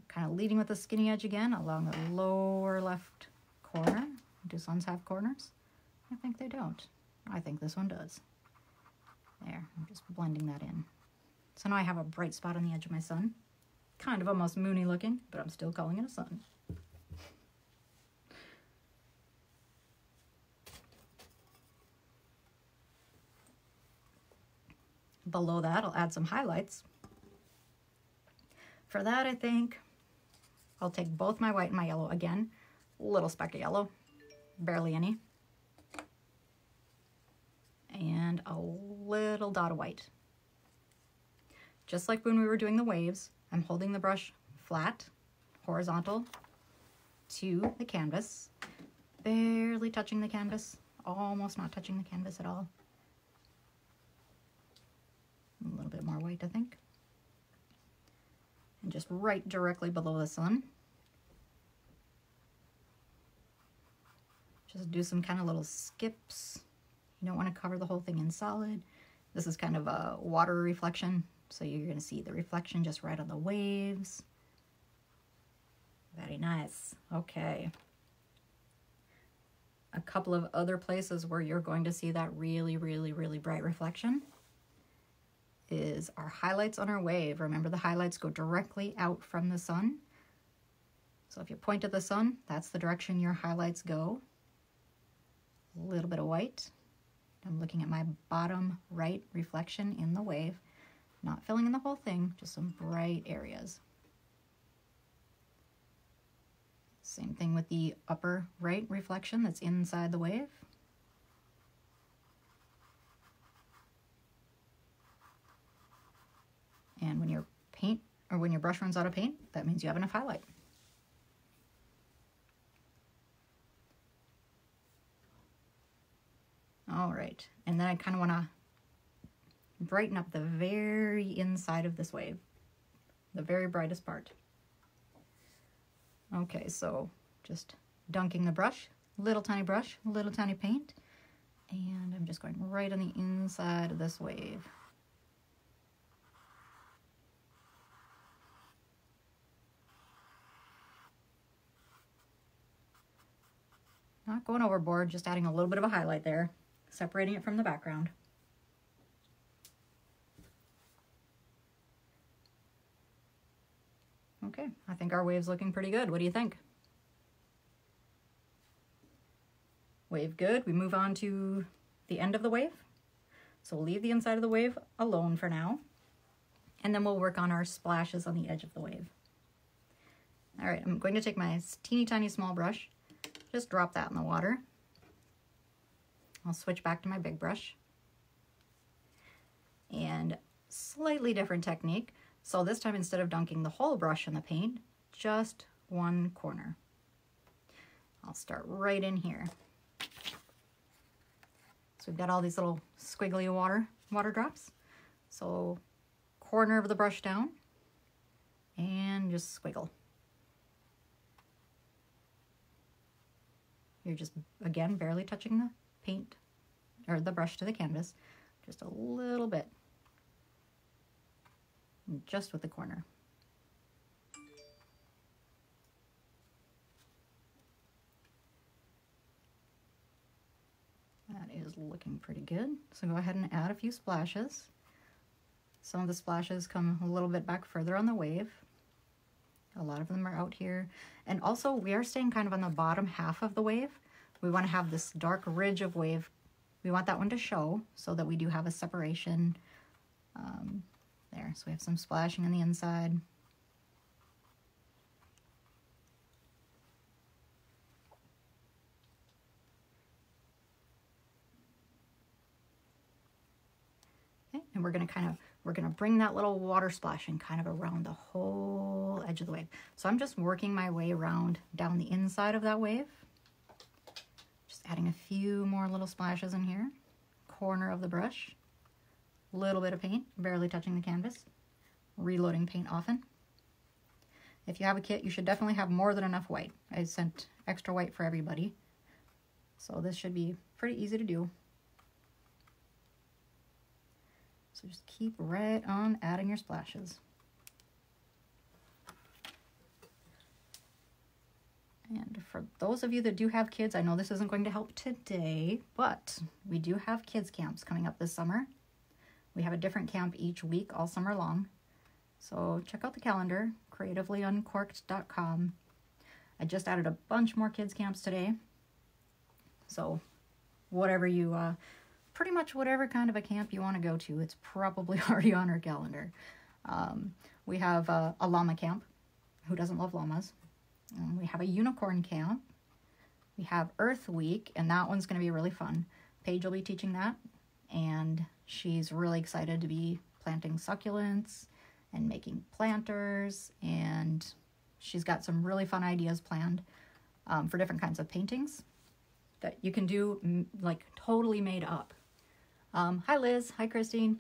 Kind of leading with the skinny edge again along the lower left corner. Do suns have corners? I think they don't. I think this one does. There, I'm just blending that in. So now I have a bright spot on the edge of my sun. Kind of almost moony looking, but I'm still calling it a sun. Below that, I'll add some highlights. For that, I think I'll take both my white and my yellow again. Little speck of yellow, barely any. And a little dot of white. Just like when we were doing the waves, I'm holding the brush flat, horizontal, to the canvas. Barely touching the canvas, almost not touching the canvas at all. A little bit more white, I think. And just right directly below the sun. Just do some kind of little skips. You don't want to cover the whole thing in solid. This is kind of a water reflection, so you're going to see the reflection just right on the waves. Very nice. Okay. A couple of other places where you're going to see that really, really, really bright reflection is our highlights on our wave. Remember, the highlights go directly out from the sun. So if you point to the sun, that's the direction your highlights go. A little bit of white. I'm looking at my bottom right reflection in the wave. Not filling in the whole thing, just some bright areas. Same thing with the upper right reflection that's inside the wave. And when your paint, or when your brush runs out of paint, that means you have enough highlight. All right, and then I kind of want to brighten up the very inside of this wave, the very brightest part. Okay, so just dunking the brush, little tiny paint, and I'm just going right on the inside of this wave. Not going overboard, just adding a little bit of a highlight there, separating it from the background. Okay, I think our wave's looking pretty good. What do you think? Wave good. We move on to the end of the wave. So we'll leave the inside of the wave alone for now, and then we'll work on our splashes on the edge of the wave. All right, I'm going to take my teeny tiny small brush, just drop that in the water. I'll switch back to my big brush. And slightly different technique. So this time, instead of dunking the whole brush in the paint, just one corner. I'll start right in here. So we've got all these little squiggly water drops. So corner of the brush down and just squiggle. You're just, again, barely touching the paint or the brush to the canvas, just a little bit. Just with the corner. That is looking pretty good. So go ahead and add a few splashes. Some of the splashes come a little bit back further on the wave. A lot of them are out here. And also we are staying kind of on the bottom half of the wave. We want to have this dark ridge of wave. We want that one to show so that we do have a separation. There, so we have some splashing on the inside. Okay, and we're gonna bring that little water splashing kind of around the whole edge of the wave. So I'm just working my way around down the inside of that wave. Just adding a few more little splashes in here. Corner of the brush. Little bit of paint, barely touching the canvas, reloading paint often. If you have a kit, you should definitely have more than enough white. I sent extra white for everybody, so this should be pretty easy to do. So just keep right on adding your splashes. And for those of you that do have kids, I know this isn't going to help today, but we do have kids camps coming up this summer. We have a different camp each week all summer long. So check out the calendar, creativelyuncorked.com. I just added a bunch more kids camps today. So whatever you, pretty much whatever kind of a camp you want to go to, it's probably already on our calendar. We have a llama camp. Who doesn't love llamas? We have a unicorn camp. We have Earth Week, and that one's going to be really fun. Paige will be teaching that, and she's really excited to be planting succulents and making planters, and she's got some really fun ideas planned for different kinds of paintings that you can do, like, totally made up. Hi, Liz. Hi, Christine.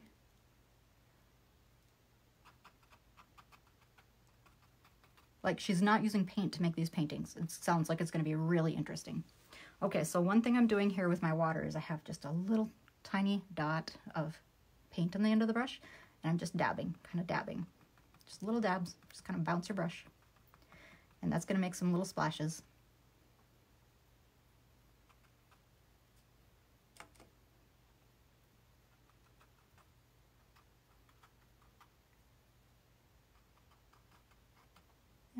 Like, she's not using paint to make these paintings. It sounds like it's going to be really interesting. Okay, so one thing I'm doing here with my water is I have just a little tiny dot of paint on the end of the brush, and I'm just dabbing, kind of dabbing. Just little dabs, just kind of bounce your brush. And that's going to make some little splashes.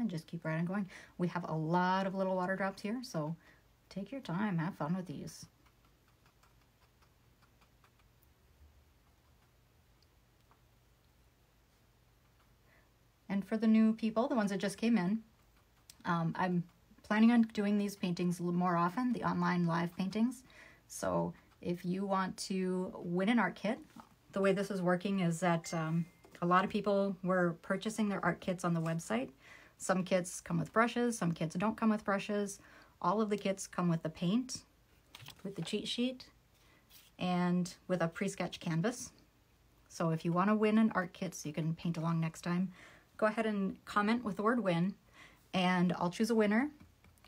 Just keep right on going. We have a lot of little water drops here, so take your time, have fun with these. And for the new people, the ones that just came in, I'm planning on doing these paintings more often, the online live paintings. So if you want to win an art kit, the way this is working is that a lot of people were purchasing their art kits on the website. Some kits come with brushes, some kits don't come with brushes. All of the kits come with the paint, with the cheat sheet, and with a pre-sketch canvas. So if you want to win an art kit so you can paint along next time, go ahead and comment with the word win, and I'll choose a winner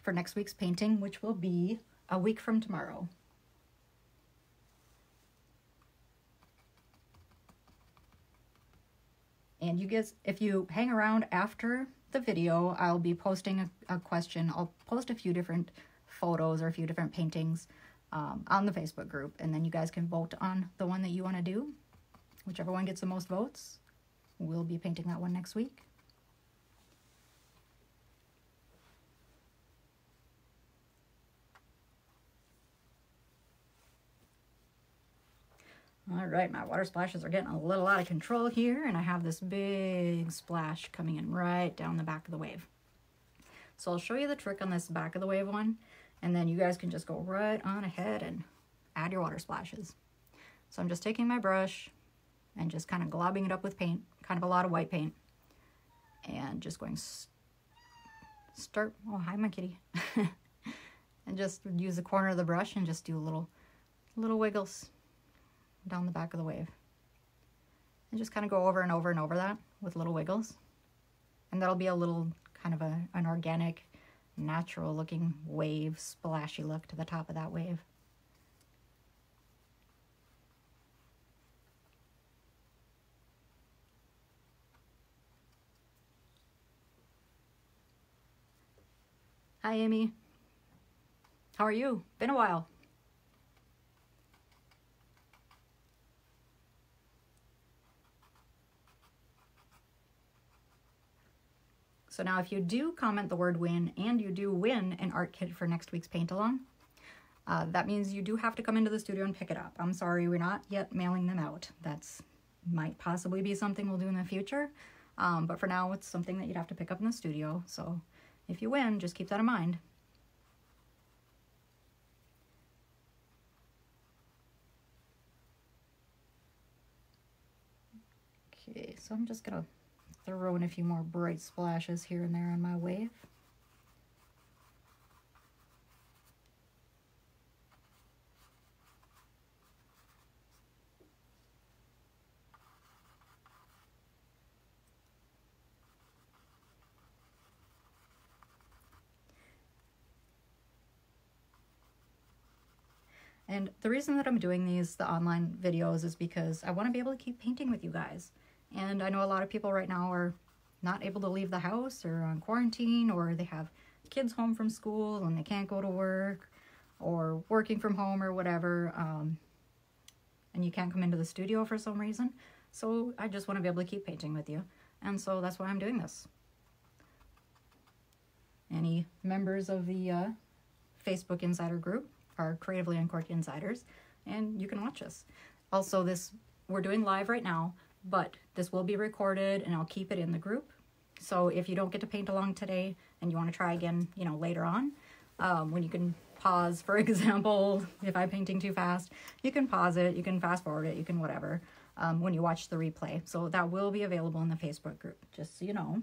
for next week's painting, which will be a week from tomorrow. And you guys, if you hang around after the video, I'll be posting a question. I'll post a few different photos or a few different paintings on the Facebook group, and then you guys can vote on the one that you want to do. Whichever one gets the most votes, we'll be painting that one next week. All right, my water splashes are getting a little out of control here, and I have this big splash coming in right down the back of the wave. So I'll show you the trick on this back of the wave one, and then you guys can just go right on ahead and add your water splashes. So I'm just taking my brush and just kind of globbing it up with paint, kind of a lot of white paint, and just going start, oh, hi, my kitty. And just use the corner of the brush and just do little wiggles down the back of the wave, and just kind of go over and over and over that with little wiggles, and that'll be a little kind of an organic, natural looking wave, splashy look to the top of that wave. Hi Amy, how are you? Been a while. So now if you do comment the word win and you do win an art kit for next week's paint along, that means you do have to come into the studio and pick it up. I'm sorry, we're not yet mailing them out. That's might possibly be something we'll do in the future, but for now it's something that you'd have to pick up in the studio. So if you win, just keep that in mind. Okay, so I'm just gonna throw in a few more bright splashes here and there on my wave. And the reason that I'm doing the online videos, is because I want to be able to keep painting with you guys. And I know a lot of people right now are not able to leave the house, or on quarantine, or they have kids home from school and they can't go to work, or working from home or whatever, and you can't come into the studio for some reason. So I just want to be able to keep painting with you. And so that's why I'm doing this. Any members of the Facebook Insider group are Creatively Uncorked Insiders, and you can watch us. Also, we're doing live right now, but this will be recorded and I'll keep it in the group. So if you don't get to paint along today and you want to try again, you know, later on, when you can pause, for example, if I'm painting too fast, you can pause it, you can fast forward it, you can whatever, when you watch the replay. So that will be available in the Facebook group, just so you know.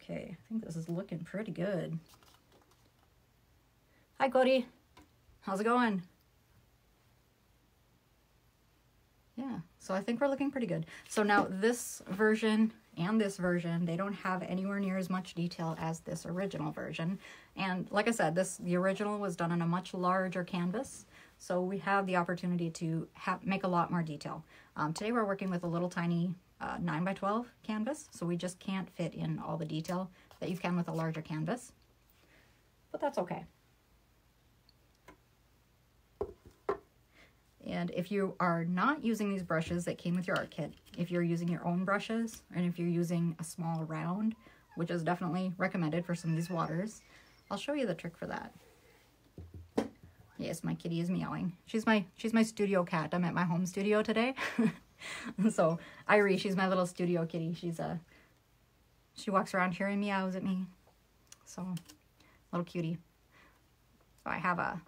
Okay, I think this is looking pretty good. Hi, Cody. How's it going? Yeah, so I think we're looking pretty good. So now this version and this version, they don't have anywhere near as much detail as this original version. And like I said, the original was done on a much larger canvas, so we have the opportunity to make a lot more detail. Today we're working with a little tiny 9x12 canvas, so we just can't fit in all the detail that you can with a larger canvas, but that's okay. And if you are not using these brushes that came with your art kit, if you're using your own brushes, and if you're using a small round, which is definitely recommended for some of these waters, I'll show you the trick for that. Yes, my kitty is meowing. She's my studio cat. I'm at my home studio today. So Irie, she's my little studio kitty. She walks around here and meows at me. So, little cutie. So I have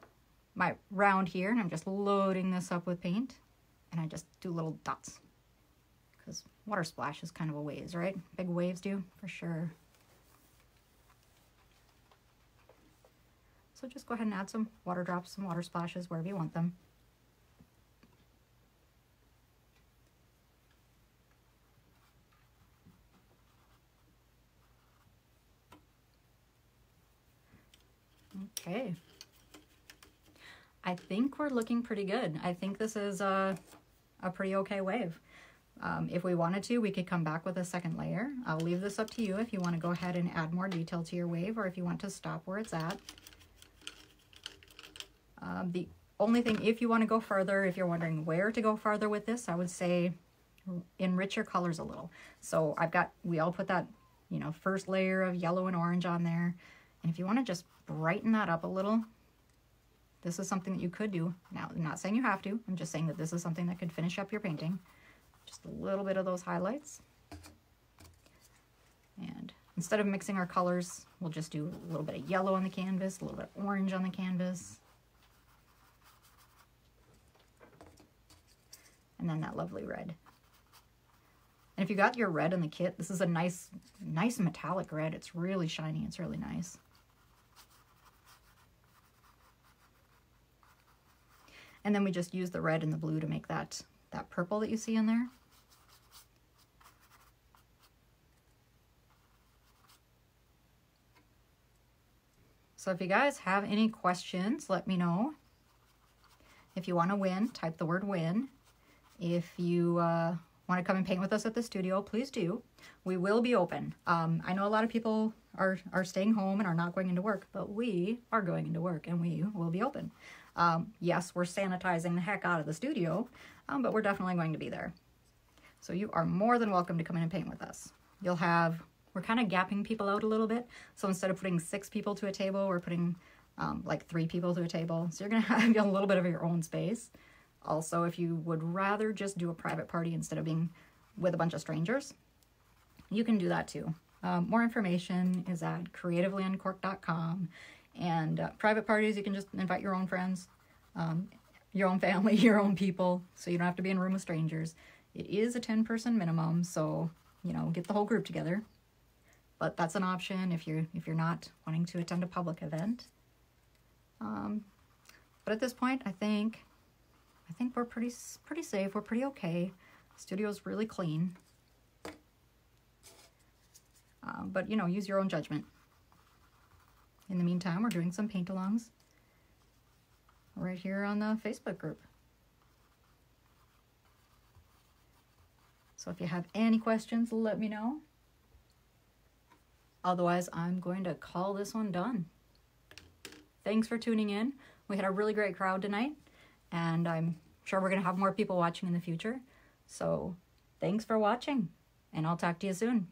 my round here, and I'm just loading this up with paint, and I just do little dots, because water splash is kind of a waves, right? Big waves do, for sure. So just go ahead and add some water drops, some water splashes, wherever you want them. Okay. I think we're looking pretty good. I think this is a pretty okay wave. If we wanted to, we could come back with a second layer. I'll leave this up to you if you want to go ahead and add more detail to your wave, or if you want to stop where it's at. The only thing, if you want to go further, if you're wondering where to go farther with this, I would say enrich your colors a little. So we all put that, you know, first layer of yellow and orange on there. And if you want to just brighten that up a little, this is something that you could do. Now, I'm not saying you have to. I'm just saying that this is something that could finish up your painting. Just a little bit of those highlights. And instead of mixing our colors, we'll just do a little bit of yellow on the canvas, a little bit of orange on the canvas. And then that lovely red. And if you got your red in the kit, this is a nice metallic red. It's really shiny. It's really nice. And then we just use the red and the blue to make that purple that you see in there. So if you guys have any questions, let me know. If you want to win, type the word win. If you want to come and paint with us at the studio, please do. We will be open. I know a lot of people are staying home and are not going into work, but we are going into work and we will be open. Yes, we're sanitizing the heck out of the studio, but we're definitely going to be there. So you are more than welcome to come in and paint with us. We're kind of gapping people out a little bit. So instead of putting 6 people to a table, we're putting like 3 people to a table. So you're going to have a little bit of your own space. Also, if you would rather just do a private party instead of being with a bunch of strangers, you can do that too. More information is at creativelyuncorked.com. And private parties, you can just invite your own friends, your own family, your own people, so you don't have to be in a room with strangers. It is a 10-person minimum, so, you know, get the whole group together. But that's an option if you're not wanting to attend a public event. But at this point, I think we're pretty safe. We're pretty okay. The studio's really clean. But, you know, use your own judgment. In the meantime, we're doing some paint-alongs right here on the Facebook group. So if you have any questions, let me know. Otherwise, I'm going to call this one done. Thanks for tuning in. We had a really great crowd tonight, and I'm sure we're going to have more people watching in the future. So thanks for watching, and I'll talk to you soon.